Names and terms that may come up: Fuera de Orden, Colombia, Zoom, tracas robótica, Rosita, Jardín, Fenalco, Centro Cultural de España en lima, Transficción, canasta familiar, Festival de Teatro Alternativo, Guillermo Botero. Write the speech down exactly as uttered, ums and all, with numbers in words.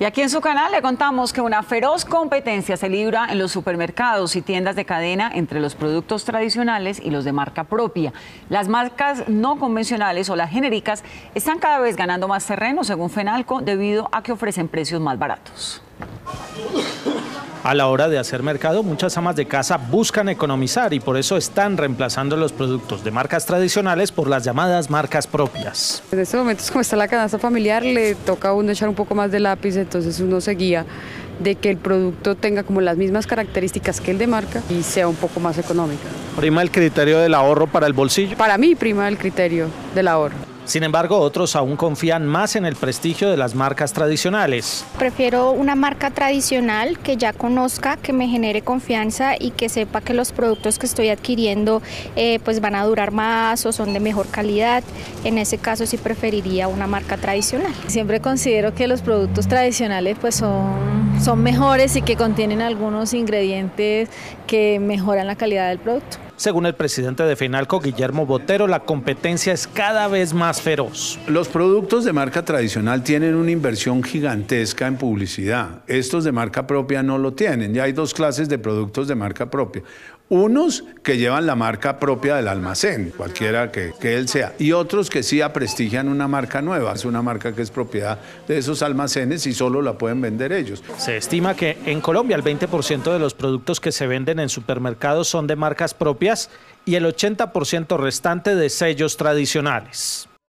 Y aquí en su canal le contamos que una feroz competencia se libra en los supermercados y tiendas de cadena entre los productos tradicionales y los de marca propia. Las marcas no convencionales o las genéricas están cada vez ganando más terreno, según Fenalco, debido a que ofrecen precios más baratos. A la hora de hacer mercado, muchas amas de casa buscan economizar y por eso están reemplazando los productos de marcas tradicionales por las llamadas marcas propias. En este momento, como está la canasta familiar, le toca a uno echar un poco más de lápiz, entonces uno se guía de que el producto tenga como las mismas características que el de marca y sea un poco más económico. ¿Prima el criterio del ahorro para el bolsillo? Para mí prima el criterio del ahorro. Sin embargo, otros aún confían más en el prestigio de las marcas tradicionales. Prefiero una marca tradicional que ya conozca, que me genere confianza y que sepa que los productos que estoy adquiriendo eh, pues van a durar más o son de mejor calidad. En ese caso sí preferiría una marca tradicional. Siempre considero que los productos tradicionales pues son, son mejores y que contienen algunos ingredientes que mejoran la calidad del producto. Según el presidente de Fenalco, Guillermo Botero, la competencia es cada vez más feroz. Los productos de marca tradicional tienen una inversión gigantesca en publicidad. Estos de marca propia no lo tienen. Ya hay dos clases de productos de marca propia. Unos que llevan la marca propia del almacén, cualquiera que, que él sea, y otros que sí aprestigian una marca nueva. Es una marca que es propiedad de esos almacenes y solo la pueden vender ellos. Se estima que en Colombia el veinte por ciento de los productos que se venden en supermercados son de marcas propias y el ochenta por ciento restante de sellos tradicionales.